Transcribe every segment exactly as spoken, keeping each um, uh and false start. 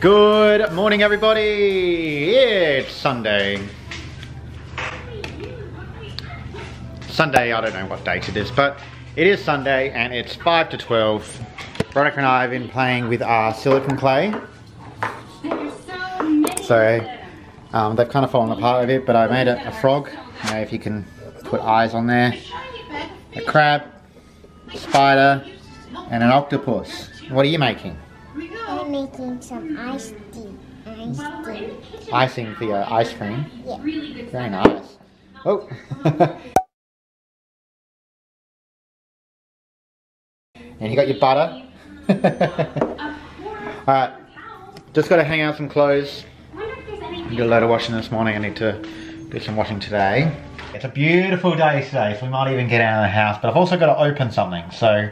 Good morning, everybody. It's Sunday. Sunday, I don't know what date it is, but it is Sunday and it's five to twelve. Veronica and I have been playing with our silicone clay. So um, they've kind of fallen apart a bit, but I made a, a frog. You know, if you can put eyes on there. A crab, a spider, and an octopus. What are you making? I'm making some iced tea. Iced tea. Icing for your ice cream? Yeah. Very nice. Oh! And you got your butter? Alright. Just got to hang out some clothes. I did a load of washing this morning. I need to do some washing today. It's a beautiful day today, so we might even get out of the house. But I've also got to open something. So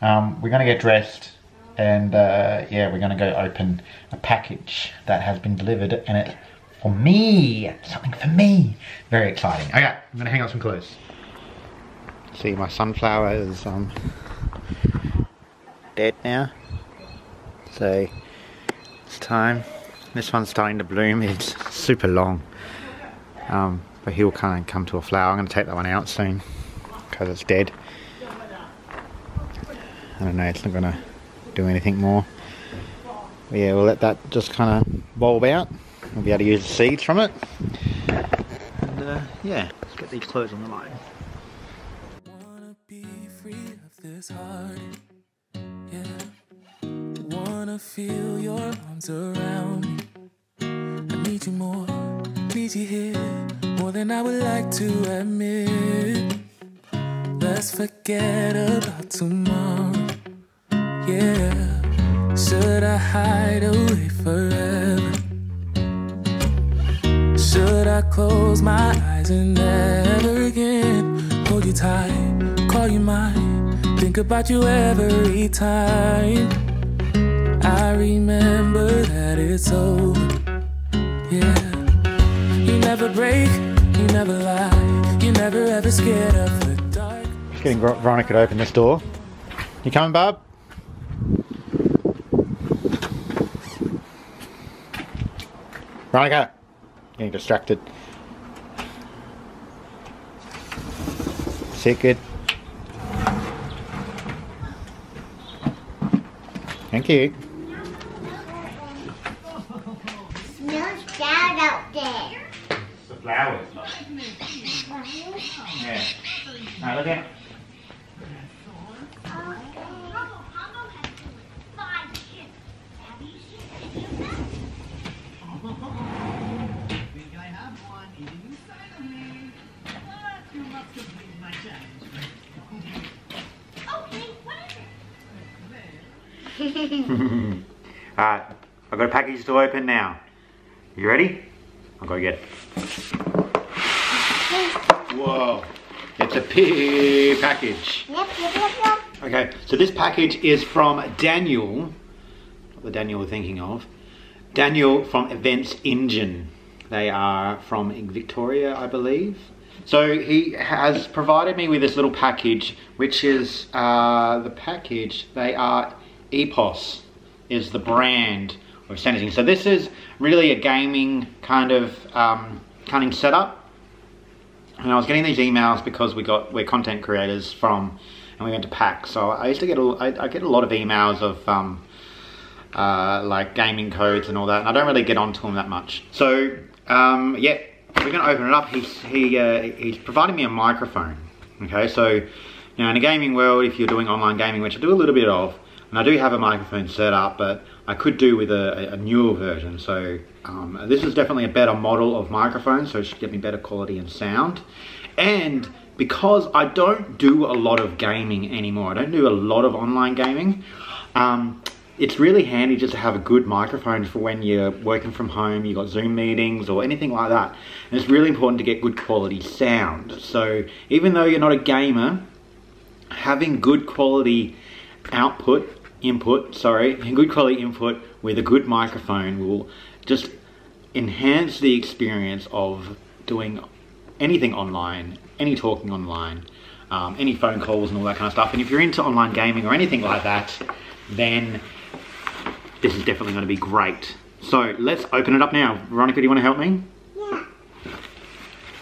um, we're going to get dressed. And uh, yeah, we're going to go open a package that has been delivered. And it's for me. Something for me. Very exciting. Okay, I'm going to hang out some clothes. See, my sunflower is um, dead now. So it's time. This one's starting to bloom. It's super long. Um, but he'll kind of come to a flower. I'm going to take that one out soon because it's dead. I don't know, it's not going to do anything more. But yeah, we'll let that just kind of bulb out. We'll be able to use the seeds from it. And uh, yeah, let's get these clothes on the line. I wanna be free of this heart. Yeah. I wanna feel your arms around me. I need you more. Need you here more than I would like to admit. Let's forget about tomorrow. Yeah, should I hide away forever? Should I close my eyes and never again hold you tight, call you mine, think about you every time? I remember that it's over. Yeah. You never break, you never lie, you never ever scared of the dark. Just getting Veronica to open this door. You coming, Bob? Veronica! Getting distracted. Sit good. Thank you. Smells bad out there. Flowers, look. Yeah. Now look at it. Alright, I've got a package to open now. You ready? I'll go get it. Whoa, it's a big package. Yep, yep, yep, yep. Okay, so this package is from Daniel. Not the Daniel we're thinking of. Daniel from Events Engine. They are from Victoria, I believe. So he has provided me with this little package, which is uh, the package. They are Epos is the brand. So this is really a gaming kind of um, kind of setup, and I was getting these emails because we got we're content creators from, and we went to PAX. So I used to get a, I, I get a lot of emails of um, uh, like gaming codes and all that, and I don't really get onto them that much. So um, yeah, we're gonna open it up. He's he uh, he's providing me a microphone. Okay, so you know, in a gaming world, if you're doing online gaming, which I do a little bit of, and I do have a microphone set up, but I could do with a, a newer version. So um, this is definitely a better model of microphone, so it should give me better quality and sound. And because I don't do a lot of gaming anymore, I don't do a lot of online gaming, um, it's really handy just to have a good microphone for when you're working from home, you've got Zoom meetings or anything like that. And it's really important to get good quality sound. So even though you're not a gamer, having good quality output input, sorry, good quality input with a good microphone will just enhance the experience of doing anything online, any talking online, um, any phone calls and all that kind of stuff. And if you're into online gaming or anything like that, then this is definitely going to be great. So let's open it up now. Veronica, do you want to help me? Yeah.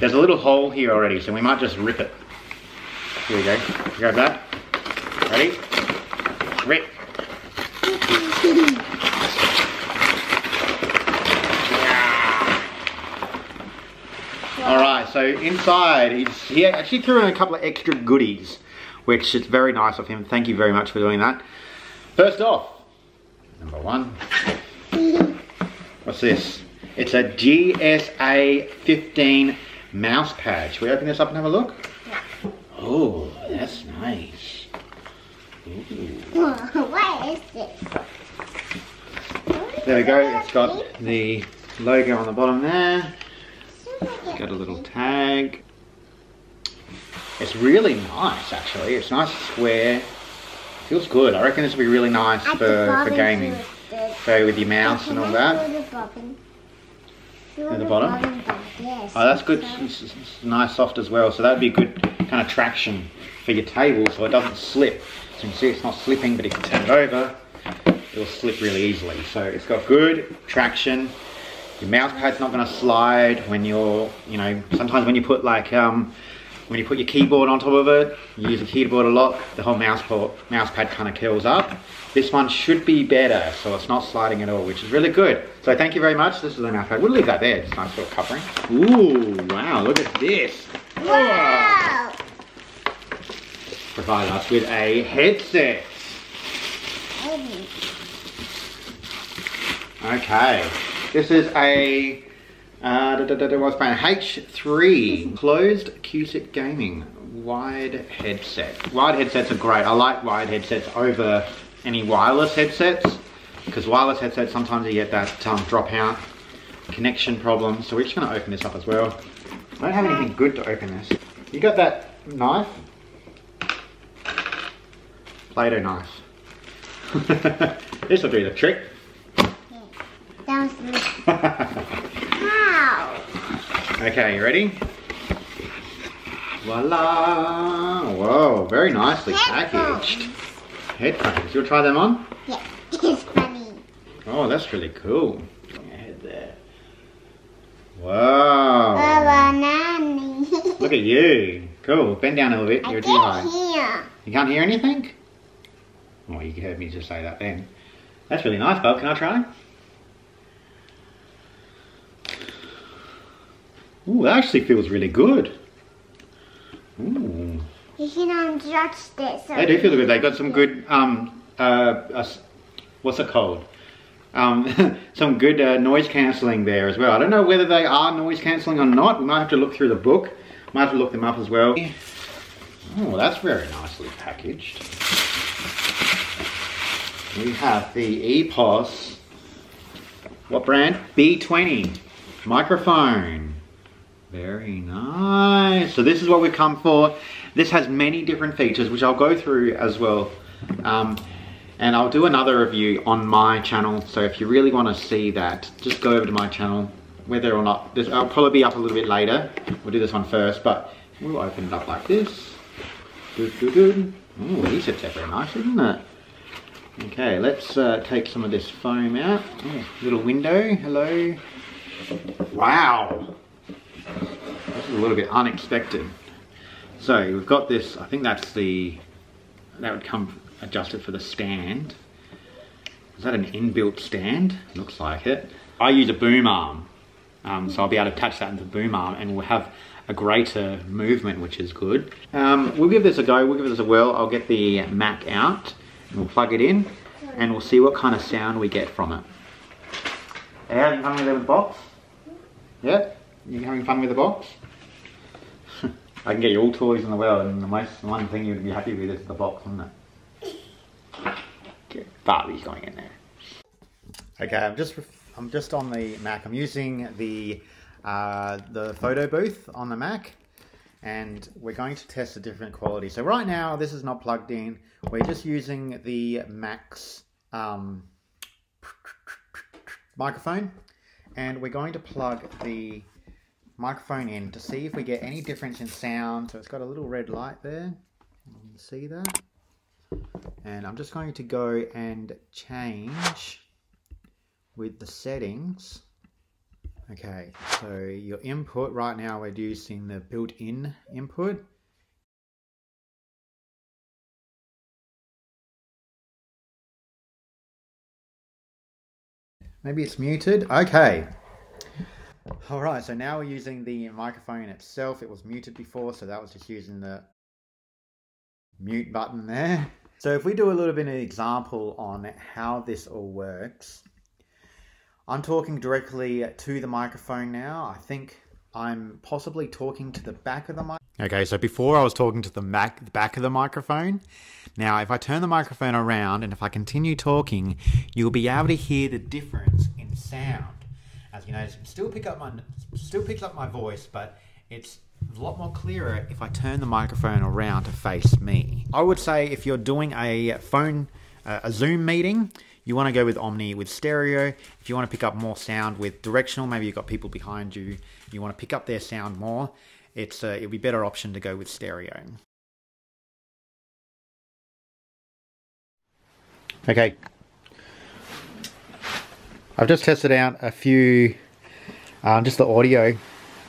There's a little hole here already, so we might just rip it. Here we go. Grab that. Ready? Rip. Yeah. Alright, so inside, he's, he actually threw in a couple of extra goodies, which is very nice of him. Thank you very much for doing that. First off, number one. What's this? It's a G S A fifteen mouse pad. Should we open this up and have a look? Yeah. Oh, that's nice. What is this? There we go. It's got the logo on the bottom there. It's got a little tag. It's really nice, actually. It's nice and square. Feels good. I reckon this will be really nice for, for gaming. So with your mouse and all that. At the bottom? Yes. Oh, that's good. It's, it's nice soft as well. So that would be good kind of traction for your table so it doesn't slip. So you can see it's not slipping, but if you turn it over, it'll slip really easily. So it's got good traction. Your mouse pad's not going to slide when you're, you know, sometimes when you put like, um, when you put your keyboard on top of it, you use the keyboard a lot, the whole mouse pad, mouse pad kind of curls up. This one should be better, so it's not sliding at all, which is really good. So thank you very much. This is the mouse pad. We'll leave that there. It's a nice little covering. Ooh, wow, look at this. Wow. Provide us with a headset. Okay, this is a... Uh, da, da, da, da, what's playing? H three closed Q-Sip gaming wide headset. Wide headsets are great. I like wide headsets over any wireless headsets because wireless headsets sometimes you get that um, drop out connection problem. So we're just going to open this up as well. I don't have anything good to open this. You got that knife? Play-Doh knife. This will do the trick. That was me. Okay, you ready? Voila! Whoa, very nicely Headphones. packaged. Headphones. You'll try them on? Yeah, it's funny. Oh, that's really cool. Head there. Wow. Oh, look at you. Cool. Bend down a little bit. You're too high. Hear. You can't hear anything? Well, you heard me just say that then. That's really nice, Bob. Can I try? Ooh, that actually feels really good. Ooh. You can unjudge this. They do feel good. They got some good, um, uh, uh what's it called? Um, some good uh, noise cancelling there as well. I don't know whether they are noise cancelling or not. We might have to look through the book. Might have to look them up as well. Oh, that's very nicely packaged. We have the Epos. What brand? B twenty. Microphone. Very nice. So this is what we've come for. This has many different features, which I'll go through as well. Um, and I'll do another review on my channel. So if you really want to see that, just go over to my channel, whether or not, this, I'll probably be up a little bit later. We'll do this one first, but we'll open it up like this. Good, good, good. Oh, these are very nice, isn't it? Okay, let's uh, take some of this foam out. Oh, little window, hello. Wow. This is a little bit unexpected. So we've got this, I think that's the, that would come adjusted for the stand. Is that an inbuilt stand? Looks like it. I use a boom arm, um, so I'll be able to attach that into the boom arm and we'll have a greater movement, which is good. Um, we'll give this a go, we'll give this a whirl. I'll get the Mac out and we'll plug it in and we'll see what kind of sound we get from it. Are you coming with the box? Yeah? You having fun with the box? I can get you all toys in the world and the most one thing you'd be happy with is the box, isn't it? Okay, Barbie's going in there. Okay, I'm just I'm just on the Mac. I'm using the uh, the photo booth on the Mac and we're going to test a different quality. So right now this is not plugged in. We're just using the Mac's um, microphone and we're going to plug the microphone in to see if we get any difference in sound. So it's got a little red light there. You can see that. And I'm just going to go and change with the settings. Okay, so your input, right now we're using the built-in input. Maybe it's muted. Okay. All right, so now we're using the microphone itself. It was muted before, so that was just using the mute button there. So if we do a little bit of an example on how this all works, I'm talking directly to the microphone now. I think I'm possibly talking to the back of the mic. Okay, so before I was talking to the mac the back of the microphone. Now, if I turn the microphone around and if I continue talking, you'll be able to hear the difference in sound. As you notice, it still pick up my still picks up my voice, but it's a lot more clearer if I turn the microphone around to face me. I would say if you're doing a phone, uh, a Zoom meeting, you want to go with Omni with stereo. If you want to pick up more sound with directional, maybe you've got people behind you, you want to pick up their sound more, it's a, it'd be a better option to go with stereo. Okay. I've just tested out a few, um, just the audio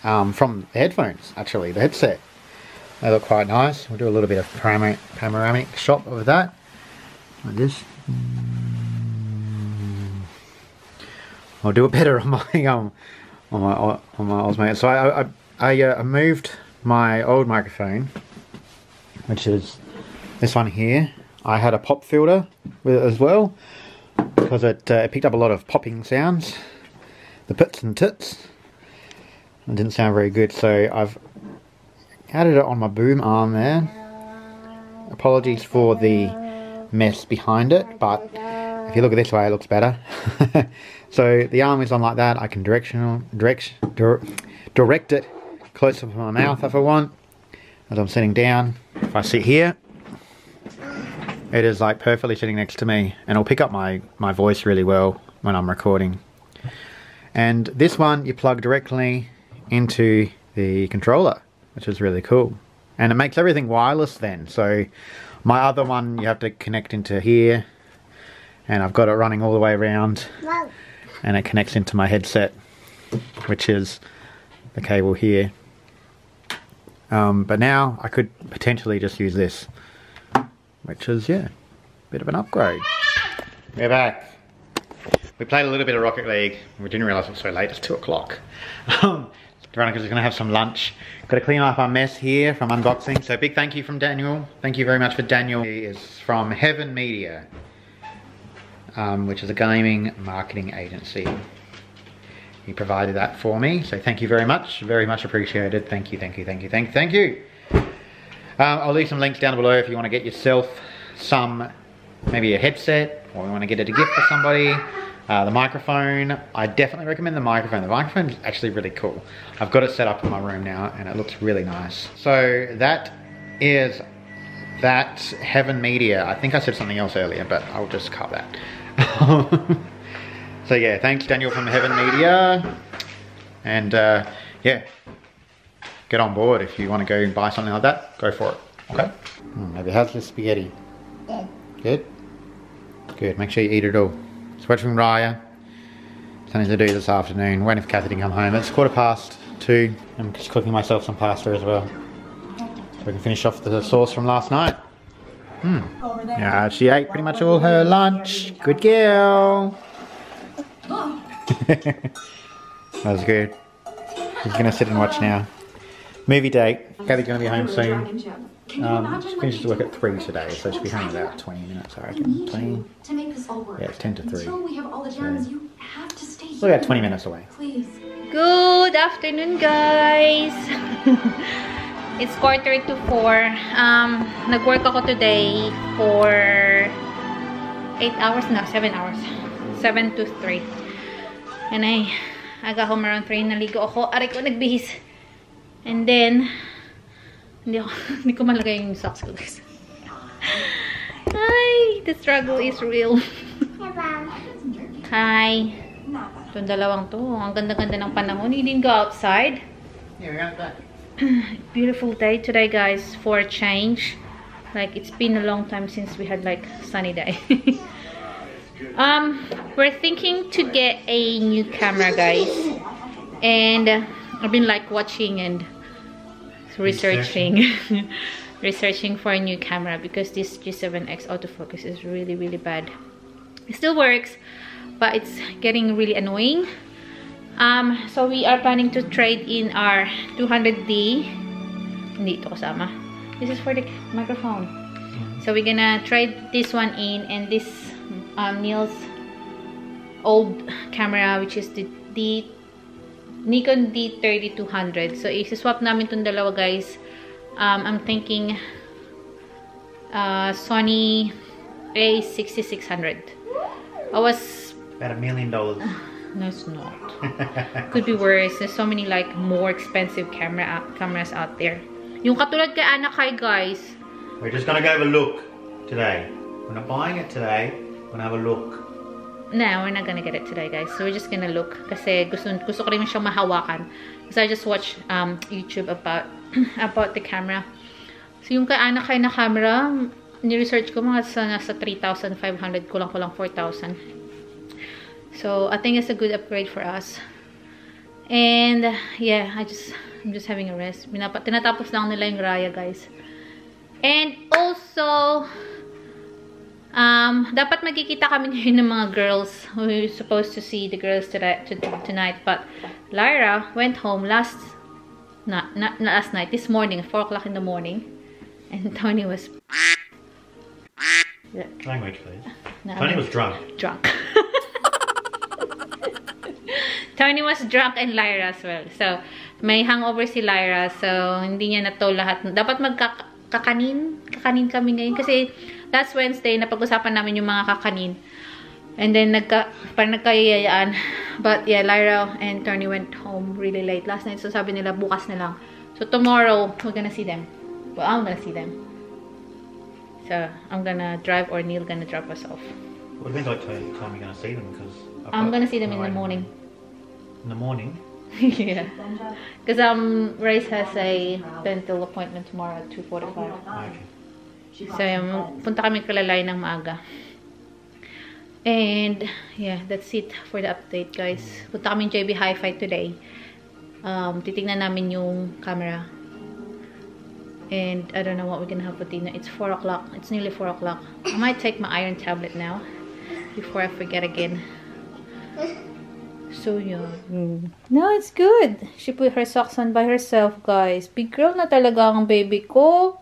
um, from the headphones, actually, the headset. They look quite nice. We'll do a little bit of panoramic, panoramic shot of that, like this. I'll do it better on my um, on my on my Osmo. So I I I, uh, I moved my old microphone, which is this one here. I had a pop filter with it as well, because it, uh, it picked up a lot of popping sounds, the pits and tits. It didn't sound very good, so I've added it on my boom arm there. Apologies for the mess behind it, but if you look at this way, it looks better. So the arm is on like that. I can directional direct dir direct it closer to my mouth if I want. As I'm sitting down, if I sit here, it is like perfectly sitting next to me, and it'll pick up my, my voice really well when I'm recording. And this one you plug directly into the controller, which is really cool. And it makes everything wireless then. So my other one you have to connect into here, and I've got it running all the way around, and it connects into my headset, which is the cable here. Um, but now I could potentially just use this, which is, yeah, a bit of an upgrade. We're back. We played a little bit of Rocket League. We didn't realise it was so late. It's two o'clock. Um, Veronica's going to have some lunch. Got to clean up our mess here from unboxing. So big thank you from Daniel. Thank you very much for Daniel. He is from Heaven Media, um, which is a gaming marketing agency. He provided that for me. So thank you very much. Very much appreciated. Thank you, thank you, thank you, thank you, thank you. Um, I'll leave some links down below if you want to get yourself some, maybe a headset, or you want to get it a gift for somebody. Uh, the microphone, I definitely recommend the microphone. The microphone is actually really cool. I've got it set up in my room now and it looks really nice. So that is that Heaven Media. I think I said something else earlier, but I'll just cut that. So yeah, thanks Daniel from Heaven Media. And uh, yeah. Get on board if you want to go and buy something like that. Go for it. Okay. Mm, maybe how's this spaghetti? Good. Good. Good. Make sure you eat it all. So watching Raya. Something to do this afternoon. Waiting for Kathy to come home. It's quarter past two. I'm just cooking myself some pasta as well, so we can finish off the sauce from last night. Mm. Yeah, she ate pretty much all her lunch. Good girl. That was good. She's gonna sit and watch now. Movie date. Kathy's going to be home soon. Um, she finishes work at three today, so she'll be home in about twenty minutes, I reckon. twenty. Yeah, it's ten to three. So we're about twenty minutes away. Good afternoon, guys! It's quarter to four. Um, nag-work ako today for eight hours, no, seven hours. seven to three. And I aga home around three. Naligo ako. Aray ko, nagbihis. And then, hindi ako, hindi ko malagay yung socks ko, guys. Hi! The struggle is real. Hi! Itong dalawang to. Ang ganda-ganda ng panahon. You didn't go outside? Yeah, we're right back. Beautiful day today, guys, for a change. Like, it's been a long time since we had like sunny day. Um, we're thinking to get a new camera, guys, and uh, I've been like watching and researching researching for a new camera because this G seven X autofocus is really really bad. It still works, but it's getting really annoying. Um, so we are planning to trade in our two hundred D. Hindi ito kasama. This is for the microphone. So we're gonna trade this one in and this um, Neil's old camera, which is the D Nikon D thirty-two hundred. So isi-swap namin itong dalawa, guys. Um, I'm thinking uh, Sony A sixty-six hundred. I was... About a million dollars. No, it's not. Could be worse. There's so many like more expensive camera cameras out there. Yung katulad kay Anna Kai, guys. We're just gonna go have a look today. We're not buying it today. We're gonna have a look. No, we're not gonna get it today, guys. So we're just gonna look. Kasi gusto, gusto ko rin siyang mahawakan. Because I just watched um, YouTube about about the camera. So yung kay Anna Kai na camera, ni-research ko mga sa nasa three thousand five hundred, kulang-kulang four thousand. So I think it's a good upgrade for us. And uh, yeah, I just I'm just having a rest. Minapa, tinatapos lang nila yung Raya, guys. And also, Um, dapat magkikita kami ngayon ng mga girls. We were supposed to see the girls today, to, tonight, but Lyra went home last, not, not last night, this morning, four o'clock in the morning, and Tony was... Language, please. No, Tony was drunk. Drunk. Tony was drunk and Lyra as well. So, may hangover si Lyra, so hindi niya nato lahat. Dapat magkakanin, kakanin kami ngayon kasi... Last Wednesday, napag-usapan namin yung mga kakanin. And then, nagka, parang nagkayayaan. But yeah, Lyra and Tony went home really late last night. So sabi nila, bukas na lang. So tomorrow, we're gonna see them. Well, I'm gonna see them. So, I'm gonna drive or Neil gonna drop us off. Well, it depends on the time you're gonna see them. Because I'm gonna see them in the morning. In the morning? Yeah. Because um, Grace has a dental appointment tomorrow at two forty-five. Okay. So, um, punta kami kalalay ng maaga. And, yeah, that's it for the update, guys. Punta kami J B Hi-Fi today. Um, titignan namin yung camera. And, I don't know what we're gonna have for dinner. It's four o'clock. It's nearly four o'clock. I might take my iron tablet now. Before I forget again. So, yeah. Mm. No, it's good. She put her socks on by herself, guys. Big girl na talaga ang baby ko.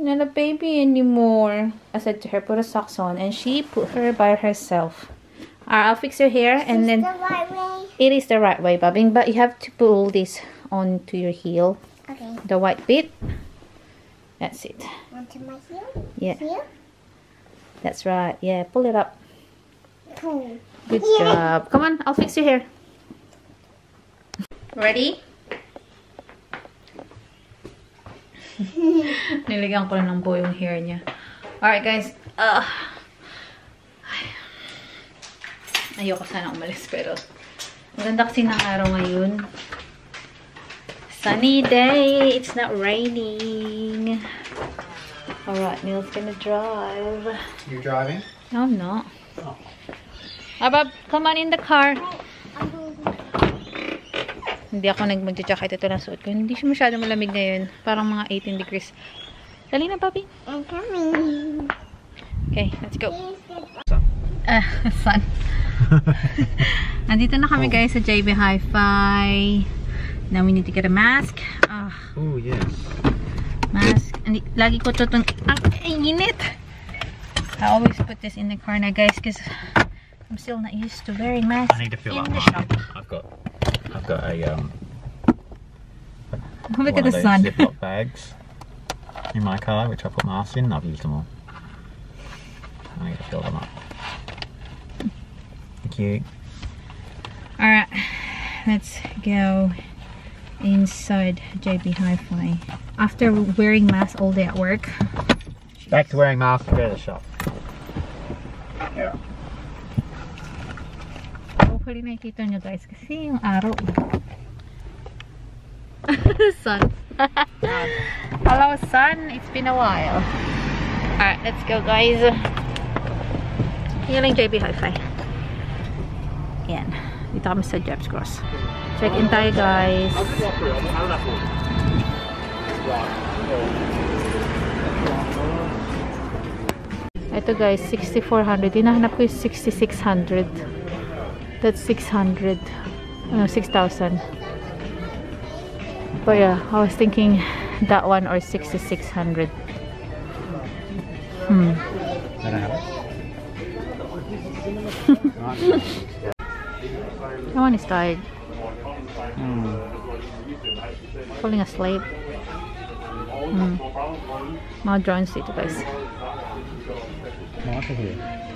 Not a baby anymore. I said to her, put her socks on, and she put her by herself. Alright, I'll fix your hair, and then the right way. It is the right way, Bobbing, but you have to pull this onto your heel. Okay. The white bit. That's it. Onto my heel. Yeah. Heel? That's right. Yeah, pull it up. Pull. Good yeah. job. Come on, I'll fix your hair. Ready? Niligang ko lang ng boy yung hair niya. Alright, guys. Uh, ayoko sana umalis, pero maganda kasi ng araw ngayon. Sunny day! It's not raining. Alright, Neil's gonna drive. You're driving? No, I'm not. Oh. Abab, come on in the car. Hindi ako nagmagja-jacket. Ito lang suot ko. Hindi siya masyado malamig ngayon. Parang mga eighteen degrees. Dali na, papi. I'm coming. Okay, let's go. Ah, uh, sun. Nandito na kami, oh. guys, sa J B Hi-Fi. Now we need to get a mask. Uh, oh, yes. Mask. Andi, lagi ko ito itong... Ang init! I always put this in the corner, guys, because I'm still not used to wearing masks. I need to feel in the shop. I've got... I've got a um. Look at the sun. Ziploc bags in my car, which I put masks in. I've used them all. I need to fill them up. Thank you. All right, let's go inside J B Hi-Fi. After wearing masks all day at work. Jeez. Back to wearing masks. Go to the shop. Yeah. Hopefully nakikita nyo, guys, kasi yung araw. Sun. Hello, Sun. It's been a while. Alright, let's go, guys. Yan ang J B Hi-Fi. Yan. Dito kami sa Jeb's Cross. Check-in tayo, guys. Ito, guys. sixty-four hundred. Hinahanap ko yung sixty-six hundred. That's six hundred. No, six thousand. But yeah, I was thinking that one or sixty-six hundred. Hmm. That one is tired. Mm. Falling asleep. Mm. Mga drones dito, guys.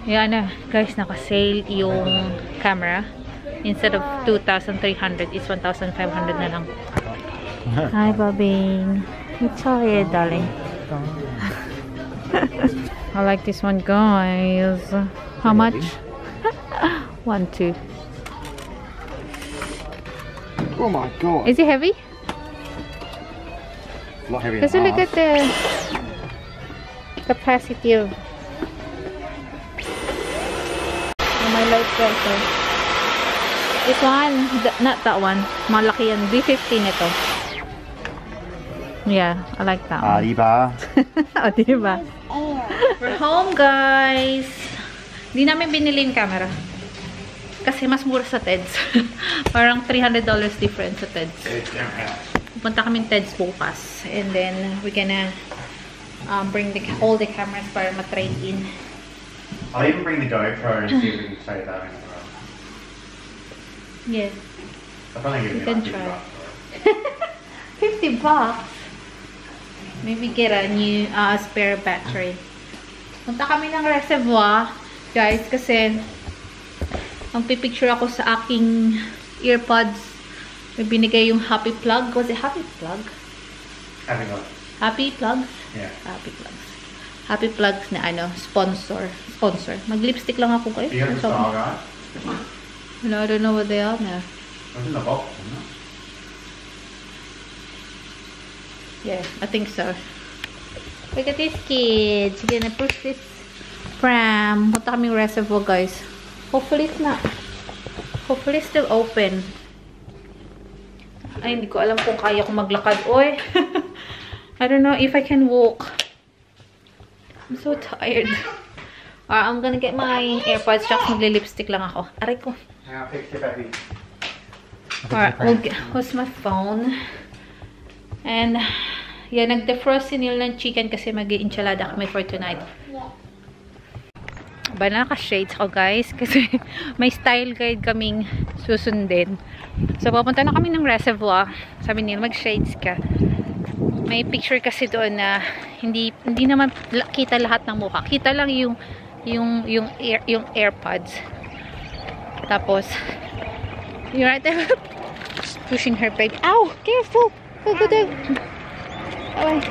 Yeah, ano, guys, naka-sale yung camera. Instead of two thousand three hundred, it's one thousand five hundred na lang. Hi, Bobby. It's all here, darling. I like this one, guys. How much? one, two. Oh my god. Is it heavy? It's not heavy. Because look at the capacity of. Oh, my light's right there. This one, th not that one. Malaki yan. B fifteen ito. Yeah, I like that one. Ah, diba? Oh, diba? We're home, guys. Di namin binili yung camera. Kasi mas mura sa T E D S. Parang three hundred dollars difference sa T E D S. Pupunta kami T E D S bukas. And then, we're gonna um, bring the, all the cameras para matrade in. I'll even bring the GoPro and see if we can trade that in. Yes. I probably give you like fifty bucks. fifty bucks? Maybe get a new uh, spare battery. Punta kami ng reservoir, guys, kasi ang pipicture ako sa aking AirPods. May binigay yung Happy Plug. Was it Happy Plug? Happy Plug. Happy Plugs? Yeah. Happy Plugs. Happy Plugs na ano, sponsor. Sponsor. Mag-lipstick lang ako kayo. You have a No, I don't know what they are now. That's in the box, isn't it? Yeah, I think so. Look at these kids. We're gonna push this pram. Punta kami reservoir, guys. Hopefully it's not. Hopefully it's still open. Ay, hindi ko alam kung kaya ko maglakad. Oy! I don't know if I can walk. I'm so tired. Or I'm gonna get my AirPods. Just magli-lipstick lang ako. Aray ko. Yeah, picture, baby. Alright, we'll get, what's my phone? And, yeah, nag-defrost si Neil ng chicken kasi mag-i-inchalada kami for tonight. Ba, naka-shades ako, guys, kasi may style guide kaming susundin. So, papunta na kami ng reservoir. Sabi Neil, mag-shades ka. May picture kasi doon na hindi, hindi naman kita lahat ng mukha. Kita lang yung yung, yung, air, yung AirPods. Tapos, you're right there. Pushing her baby. Ow! Careful! Go, go, go. Away.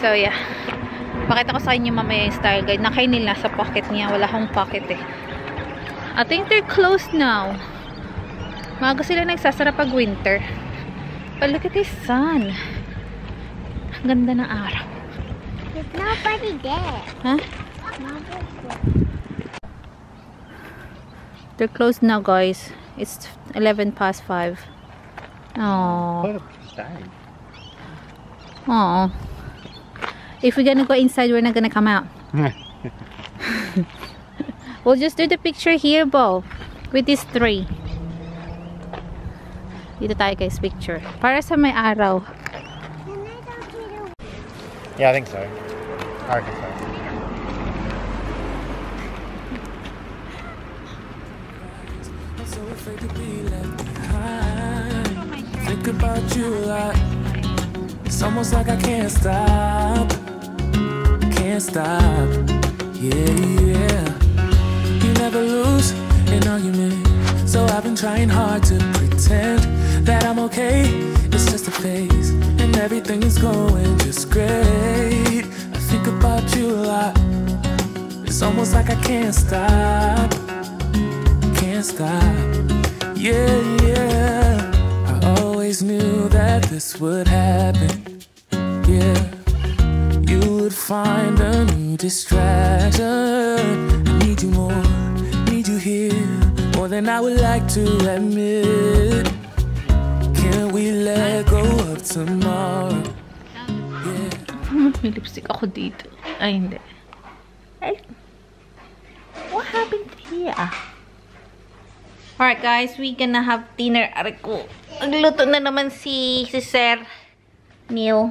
So, yeah. Pakita ko sa inyo mamaya yung style guide. Nakainil na sa pocket niya. Wala akong pocket eh. I think they're closed now. Maga sila nagsasara pag winter. But look at this sun. Ang ganda ng araw. There's nobody there. Huh? Nobody there. They're closed now, guys. It's eleven past five. Oh. Oh. If we're gonna go inside, we're not gonna come out. We'll just do the picture here, Bo, with these three. Dito tayo, guys, picture. Para sa may araw. Yeah, I think so. I reckon so. Afraid to be left behind. Think about you a lot. It's almost like I can't stop. Can't stop. Yeah, yeah. You never lose an argument. So I've been trying hard to pretend that I'm okay. It's just a phase, and everything is going just great. I think about you a lot. It's almost like I can't stop. Can't stop. Yeah, yeah, I always knew that this would happen. Yeah, you would find a new distraction. I need you more, need you here, more than I would like to admit. Can we let go of tomorrow? Yeah. May lipstick ako dito. Ay, hindi. Ay. What happened here? Alright guys, we gonna have dinner. Aray ko. Nagluto na naman si, si Sir Neil.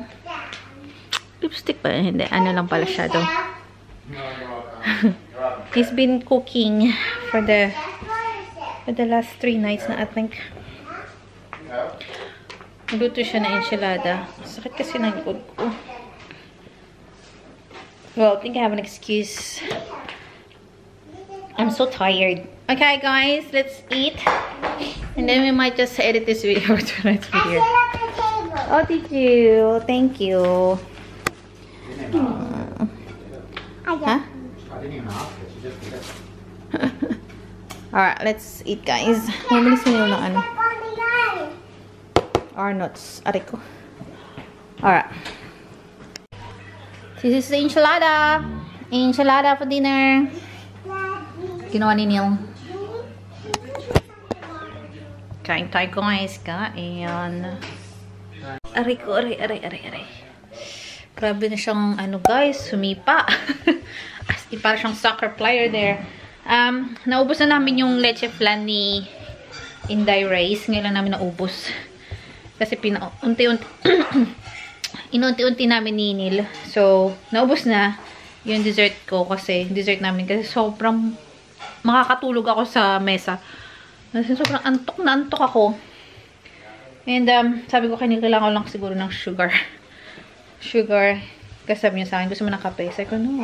Lipstick pa. Hindi. Ano lang pala siya doon. He's been cooking for the for the last three nights na I think. Nagluto siya na enchilada. Sakit kasi ng likod ko. Well, I think I have an excuse. I'm so tired. Okay guys, let's eat, and then we might just edit this video for tonight's video. Oh, did you? Thank you. Uh, huh? All right, let's eat, guys. Mabilis nyo na ano? Or nuts? Aray ko. All right. This is the enchilada. Enchilada for dinner. Ginawa ni Neil. Kain tayo guys, kain. Aray ko, aray, aray, aray, aray. Grabe na siyang, ano guys, sumipa. As in, parang siyang soccer player there. Um, naubos na namin yung leche flan ni Inday Reyes. Ngayon lang namin naubos. Kasi pina, unti-unti, inunti-unti namin ni Neil. So, naubos na yung dessert ko kasi, dessert namin kasi sobrang makakatulog ako sa mesa. Kasi sobrang antok na antok ako. And um, sabi ko, kailangan ko lang siguro ng sugar. Sugar. Kasi sabi niya sa akin, gusto mo ng kape? Sabi ko, no.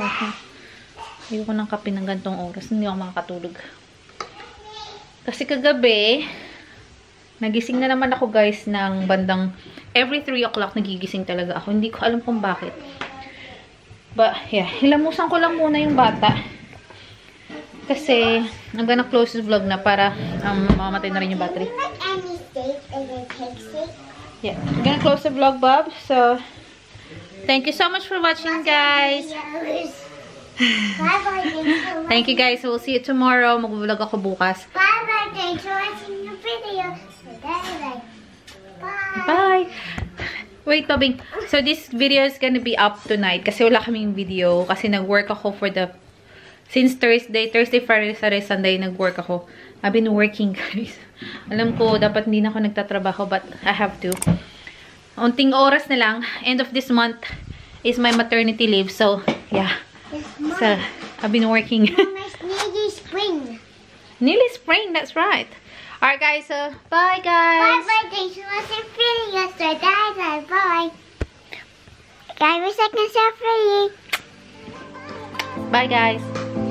Ayoko ng kape ng gantong oras. Hindi ako makakatulog. Kasi kagabi, nagising na naman ako guys ng bandang every three o'clock nagigising talaga ako. Hindi ko alam kung bakit. But yeah, hilamusan ko lang muna yung bata. Kasi, I'm gonna close this vlog na para um, mamamatay na rin yung battery. Yeah, I'm gonna close the vlog, Bob. So, thank you so much for watching, guys. Thank you, guys. So, we'll see you tomorrow. Mag-vlog ako bukas. Bye-bye. Thanks for watching the video. Bye. Bye. Wait, Tobing. So, this video is gonna be up tonight. Kasi wala kaming video. Kasi nag-work ako for the Since Thursday, Thursday, Friday, Saturday, Sunday, nag-work ako. I've been working, guys. Alam ko, dapat hindi na ako nagtatrabaho, but I have to. Unting oras na lang. End of this month is my maternity leave. So, yeah. So, I've been working. It's nearly spring. Nearly spring, that's right. Alright, guys. So, bye, guys. Bye-bye. Thanks for watching video. So, bye-bye. Guys, we're second self-free. Bye, guys.